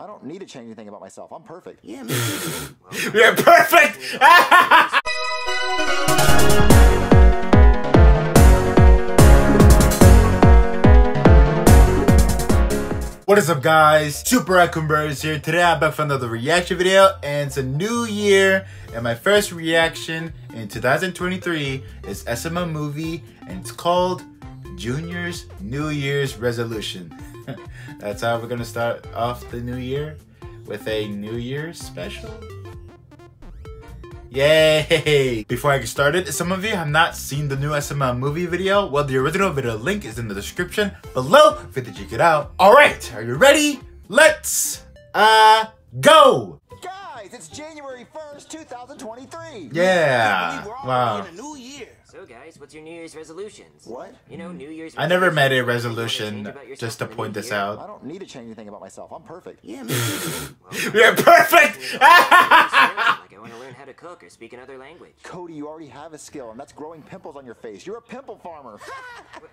I don't need to change anything about myself. I'm perfect. Yeah, man. You're perfect! What is up, guys? SuperRacoonBros here. Today I'm back for another reaction video, and it's a new year, and my first reaction in 2023 is SML movie, and it's called Junior's New Year's Resolution. That's how we're gonna start off the new year, with a New Year special. Yay! Before I get started, some of you have not seen the new SML movie video. Well, the original video link is in the description below for you to check it out. Alright, are you ready? Let's go! Guys, it's January 1st, 2023! Yeah! Wow. In a new year. So guys, what's your New Year's resolutions? What? You know, New Year's resolutions. I never made a resolution, just to point this out. I don't need to change anything about myself. I'm perfect. Yeah, man. You're perfect! I want to learn how to cook or speak another language. Cody, you already have a skill, and that's growing pimples on your face. You're a pimple farmer.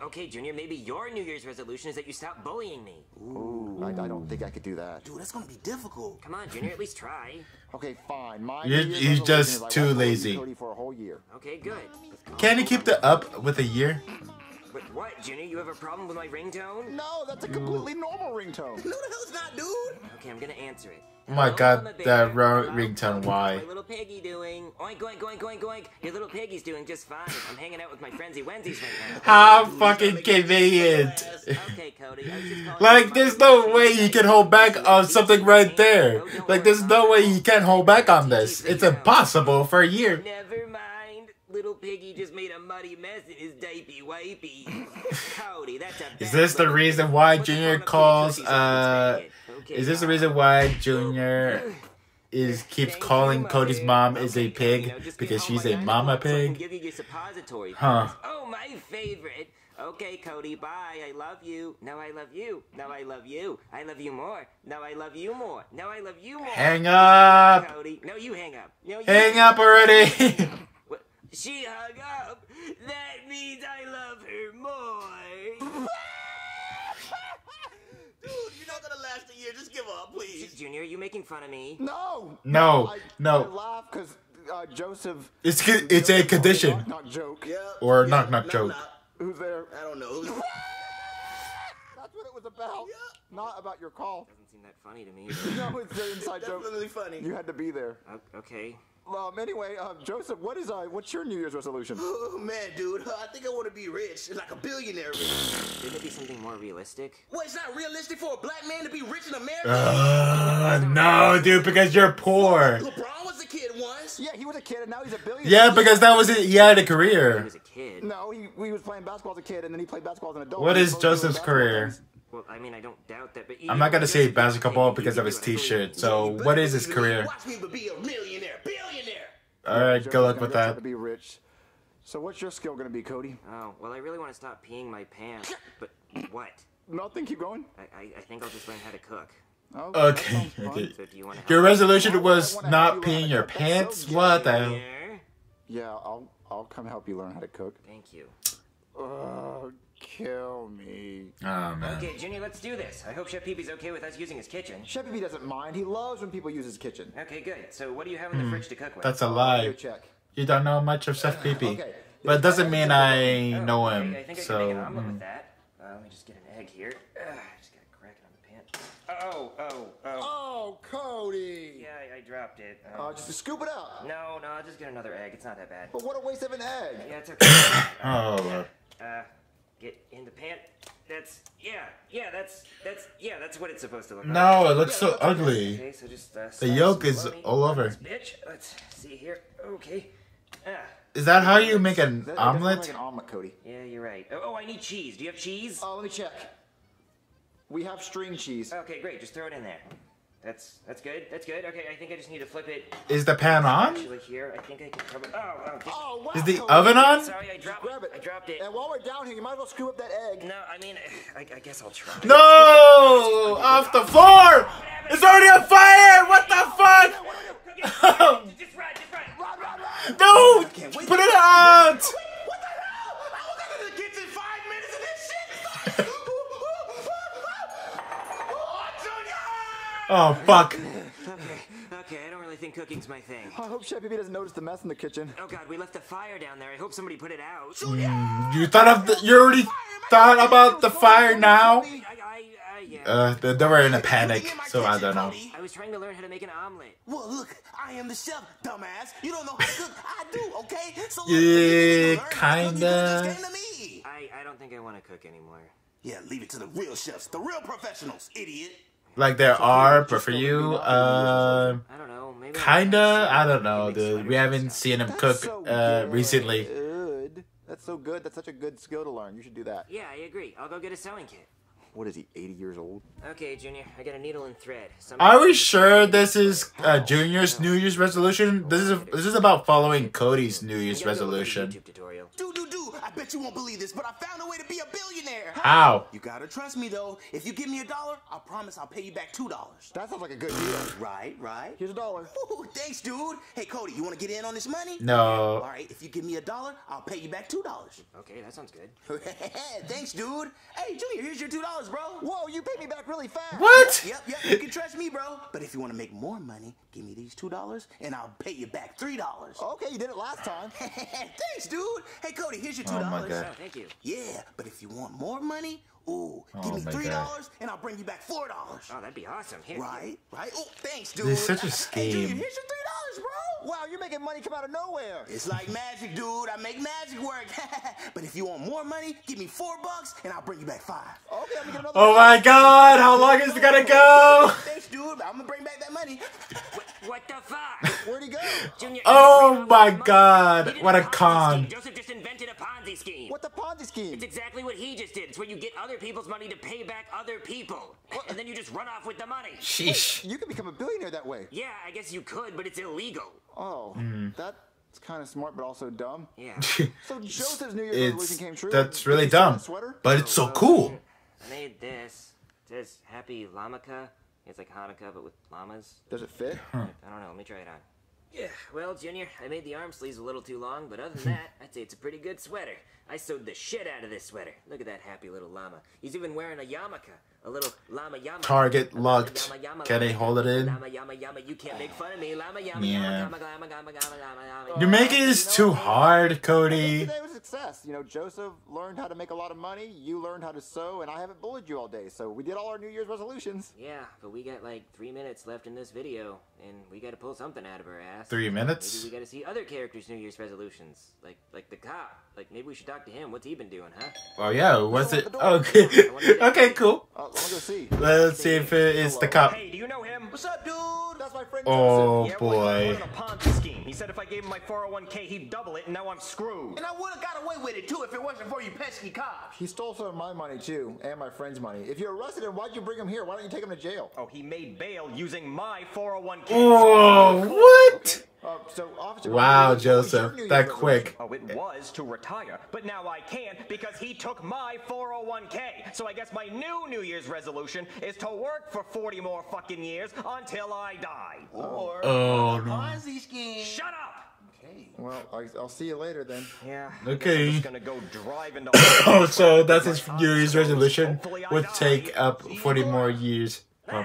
Okay, Junior, maybe your New Year's resolution is that you stop bullying me. Ooh, I don't think I could do that. Dude, that's going to be difficult. Come on, Junior, at least try. Okay, fine. You're just too lazy. Cody for a whole year. Okay, good. Can you keep the up with a year? But what, Junior? You have a problem with my ringtone? No, that's a completely normal ringtone. No, the hell's not, dude. Okay, I'm gonna answer it. Oh my God, that ringtone! Why? My little piggy doing? Oink, oink, oink, oink, oink. Your little piggy's doing just fine. I'm hanging out with my friends at Wednesdays right now. How fucking convenient! Okay, Cody. Like, there's no way you can hold back on something right there. Like, there's no way you can hold back on this. It's impossible for a year. Never mind. Little piggy just made a muddy mess in his dapey wapey. Cody, that's a bad. Is this the reason why Junior calls? Is this the reason why Junior is keeps calling Cody's mom is a pig because she's a mama pig? Huh? Oh, my favorite. Okay, Cody, bye. I love you. Now I love you. Now I love you. I love you more. Now I love you more. Now I love you more. Hang up, Cody. No, you hang up. No, you hang up already. She hung up. That means I love her more. Dude, you're not gonna last a year. Just give up, please. Junior, are you making fun of me? No. No. No. I laugh because Joseph. It's a condition. Knock, knock joke. Yeah, or yeah, knock knock joke. Knock. Who's there? I don't know. That's what it was about. Yeah. Not about your call. Doesn't seem that funny to me. No, it's an inside joke. Definitely funny. You had to be there. Okay. Anyway, Joseph, what's your New Year's resolution? Oh, man, dude, I think I want to be rich, like a billionaire rich. Shouldn't it be something more realistic? What, it's not realistic for a black man to be rich in America? No, dude, because you're poor. LeBron was a kid once. Yeah, he was a kid, and now he's a billionaire. Yeah, because that was it. He had a career. He was a kid. No, he was playing basketball as a kid, and then he played basketball as an adult. What is Joseph's career? Well, I mean, I don't doubt that, but I'm not gonna say basketball because of his T-shirt. So, what is his career? Watch me be a millionaire, billionaire. All right, good luck with that. Be rich. So, what's your skill gonna be, Cody? Oh, well, I really want to stop peeing my pants, but what? Nothing. Keep going. I think I'll just learn how to cook. Okay. Okay. So your resolution was not peeing your pants. What the hell? Yeah, I'll come help you learn how to cook. Thank you. Kill me. Oh, man. Okay, Junior, let's do this. I hope Chef Pee-Pee's okay with us using his kitchen. Chef Pee-Pee doesn't mind. He loves when people use his kitchen. Okay, good. So what do you have in the fridge to cook with? That's a lie. You don't know much of Chef Pee-Pee. Okay. But it doesn't mean I know him. I think I can make an omelet with that. Let me just get an egg here. Just gotta crack it on the pan. Oh, Cody! Yeah, I dropped it. Just scoop it up. No, I'll just get another egg. It's not that bad. But what a waste of an egg! Yeah, it's okay. Get in the pan. That's what it's supposed to look like. No, it looks so ugly. Okay, so just, the yolk is all over. Bitch, let's see here. Okay. Is that how you make an omelet? Like an omelet, Cody. Yeah, you're right. Oh, I need cheese. Do you have cheese? Oh, let me check. We have string cheese. Okay, great. Just throw it in there. That's good. That's good. Okay, I think I just need to flip it. Is the pan on? Actually, here, I think I can cover. Oh, wow. Is the oven on? Sorry, I dropped it. And while we're down here, you might as well scoop up that egg. No, I mean, I guess I'll try. No! Off the floor! It's already on fire! What the fuck? Just run, just run. Run. No! Put it out! What the hell? I was out of the kitchen 5 minutes and this shit. Oh, Oh, fuck. Okay, I don't really think cooking's my thing. I hope Chef Pee-Pee doesn't notice the mess in the kitchen. Oh god, we left a fire down there. I hope somebody put it out. You thought of the, you already thought about the fire now? They were in a panic, so I don't know. I was trying to learn how to make an omelet. Well, look, I am the chef, dumbass. You don't know how to cook. I do, okay? So yeah, kinda. I don't think I want to cook anymore. Yeah, leave it to the real chefs, the real professionals, idiot. Like there are, but for you, kinda, I don't know, dude. We haven't seen him cook recently. That's so good. That's such a good skill to learn. You should do that. Yeah, I agree. I'll go get a sewing kit. What is he, 80 years old? Okay, Junior, I got a needle and thread. Are we sure this is Junior's New Year's resolution? This is about following Cody's New Year's resolution. Dude, I bet you won't believe this, but I found a way to be a billionaire. How? You gotta trust me, though. If you give me $1, I promise I'll pay you back $2. That sounds like a good deal. Right. Here's $1. Ooh, thanks, dude. Hey, Cody, you wanna get in on this money? No. All right, if you give me $1, I'll pay you back $2. Okay, that sounds good. Thanks, dude. Hey, Junior, here's your $2. Bro. Whoa, you paid me back really fast. What? Yep, you can trust me, bro. But if you want to make more money, give me these $2 and I'll pay you back $3. Okay, you did it last time. Thanks, dude. Hey, Cody, here's your $2. Oh, my God. Oh, thank you. Yeah, but if you want more money, give me $3 and I'll bring you back $4. Oh, that'd be awesome. Here. Right. Oh, tthanks, dude. This is such a scam. Hey, Junior, here's your $3, bro. Wow, you're making money come out of nowhere. It's like magic, dude. I make magic work. But if you want more money, give me $4 and I'll bring you back $5. Okay, I'm gonna get another. Oh my God! How long is it gonna go? Thanks, dude. I'm gonna bring back that money. What the fuck? Where'd he go? Junior, oh my God! What a con! Joseph just invented a Ponzi scheme. What's a Ponzi scheme? It's exactly what he just did. It's where you get other people's money to pay back other people, and then you just run off with the money. Sheesh! You could become a billionaire that way. Yeah, I guess you could, but it's illegal. Oh, that's kind of smart, but also dumb. Yeah. So Joseph's New Year's resolution came true. That's really dumb. But it's so cool. I made this. It says Happy Llamakah. It's like Hanukkah, but with llamas. Does it fit? Huh. I don't know. Let me try it on. Yeah, well, Junior, I made the arm sleeves a little too long, but other than that, I'd say it's a pretty good sweater. I sewed the shit out of this sweater. Look at that happy little llama. He's even wearing a yarmulke. A little llama yarmulke. Target locked. Can I hold it in? Llama yama yama. You can't make fun of me. Llama yama yama yama yama yama. You're making this too hard, Cody. Today was a success. You know, Joseph learned how to make a lot of money. You learned how to sew, and I haven't bullied you all day. So we did all our New Year's resolutions. Yeah, but we got like 3 minutes left in this video, and we got to pull something out of her ass. 3 minutes. Maybe we got to see other characters' New Year's resolutions, like the cop. Like maybe we should talk to him. What's he been doing, huh? Oh yeah, what's it? Okay, okay, cool. Let's see if it's the cop. Hey, do you know him? What's up, dude? That's my friend. Oh boy. He said if I gave him my 401k, he'd double it, and now I'm screwed. And I would have got away with it too if it wasn't for you pesky cops. He stole some of my money too, and my friend's money. If you're arrested, then why'd you bring him here? Why don't you take him to jail? Oh, he made bail using my 401k. Oh, what? So officer, wow, Joseph, that quick. Oh, it was to retire, but now I can't because he took my 401k. So I guess my New Year's resolution is to work for 40 more fucking years until I die. Or Ponzi scheme. Shut up. Okay. Well, I'll see you later then. Yeah. Okay. I'm just gonna go drive into oh, so that's his New Year's resolution. Would take up 40 more years. Oh.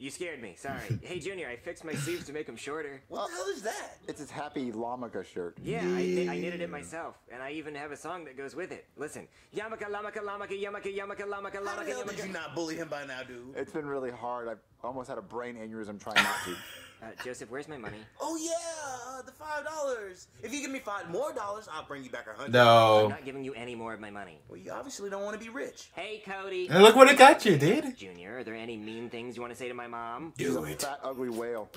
You scared me. Sorry. Hey, Junior, I fixed my sleeves to make them shorter. What the hell is that? It's his happy Llamakah shirt. Yeah, I knitted it myself, and I even have a song that goes with it. Listen. Llamakah, Llamakah, Llamakah, Llamakah, Llamakah, Llamakah, Llamakah. How the hell did you not bully him by now, dude? It's been really hard. I've almost had a brain aneurysm trying not to. Joseph, where's my money? Oh yeah, the $5. If you give me $5 more, I'll bring you back $100. No, I'm not giving you any more of my money. Well, you obviously don't want to be rich. Hey, Cody. And look what it got you, dude. Junior, are there any mean things you want to say to my mom? Do it. Fat, ugly whale.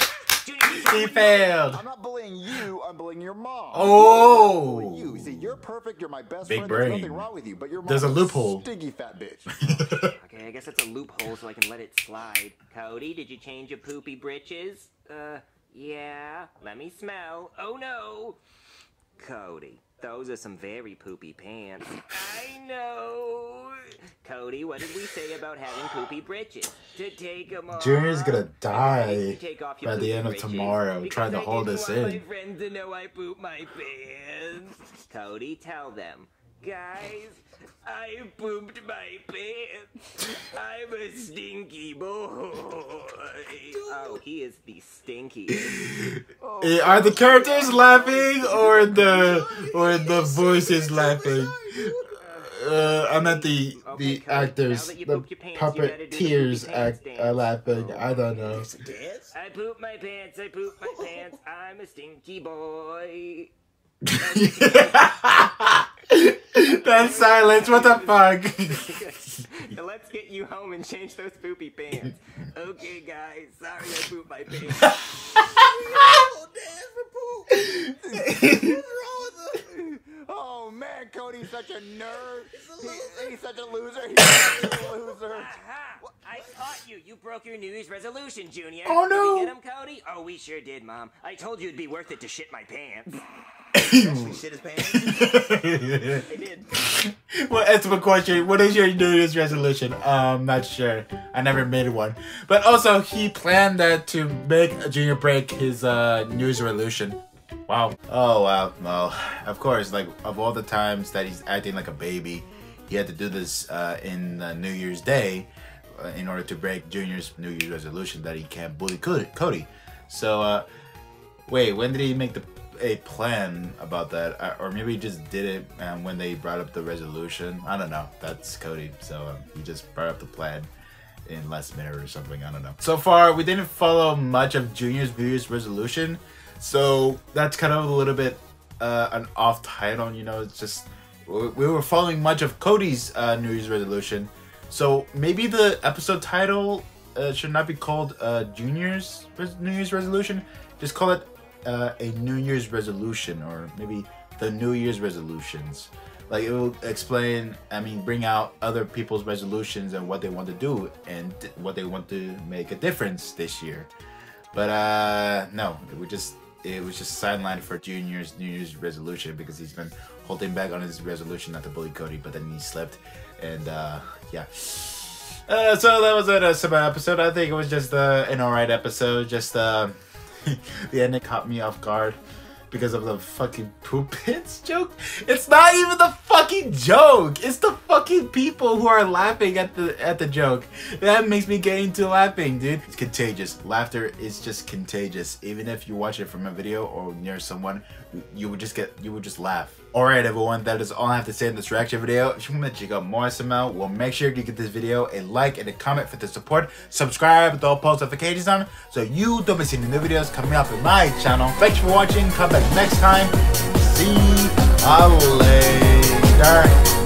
Junior, he failed. I'm not bullying you. I'm bullying your mom. Oh. You see, you're perfect. You're my best friend. There's nothing wrong with you, but your mom is a loophole. Stinky fat bitch. Okay, I guess that's a loophole, so I can let it slide. Cody, did you change your poopy britches? Yeah. Let me smell. Oh, no. Cody, those are some very poopy pants. I know. Cody, what did we say about having poopy britches? To take them off. Junior's gonna die by the end of tomorrow trying to hold this in. I didn't want my friends to know I poop my pants. Cody, tell them. Guys, I pooped my pants. I'm a stinky boy. Oh, he is the stinkiest. Oh, are the characters laughing or the voices laughing? I'm at the actors, the puppeteers are laughing. I don't know. I poop my pants. I poop my pants. I'm a stinky boy. That's silence. What the fuck? Now let's get you home and change those poopy pants. Okay, guys. Sorry, I pooped my pants. Oh, Dad, for poop. Oh man, Cody's such a nerd. He's such a loser. Aha. Well, I caught you. You broke your New Year's resolution, Junior. Oh no. Did we get him, Cody? Oh, we sure did, Mom. I told you it'd be worth it to shit my pants. Actually shit his pants. I did. Well, that's my question. What is your New Year's resolution? I'm not sure. I never made one. But also, he planned that to make Junior break his New Year's resolution. Wow. Oh, wow. Well, of course, like, of all the times that he's acting like a baby, he had to do this in New Year's Day in order to break Junior's New Year's resolution that he can't bully Cody. So, wait, when did he make a plan about that? Or maybe he just did it when they brought up the resolution. I don't know. That's Cody. So, he just brought up the plan in last minute or something. I don't know. So far, we didn't follow much of Junior's New Year's resolution. So that's kind of a little bit an off title, you know. It's just we were following much of Cody's New Year's resolution, so maybe the episode title should not be called Junior's New Year's resolution. Just call it a New Year's resolution, or maybe the New Year's resolutions. Like, it will explain, I mean, bring out other people's resolutions and what they want to do and what they want to make a difference this year. But no, it was just sidelined for Junior's New Year's resolution because he's been holding back on his resolution not to bully Cody, but then he slipped, and yeah. So that was a semi episode. I think it was just an alright episode. Just the ending caught me off guard because of the fucking poop pits joke. It's not even the fucking joke. It's the fucking people who are laughing at the joke. That makes me get into laughing, dude. It's contagious. Laughter is just contagious. Even if you watch it from a video or near someone, you would just laugh. Alright everyone, that is all I have to say in this reaction video. If you want to check out more SML, well, make sure you give this video a like and a comment for the support. Subscribe with all post notifications on so you don't miss any new videos coming up on my channel. Thanks for watching. Come back next time. See you later.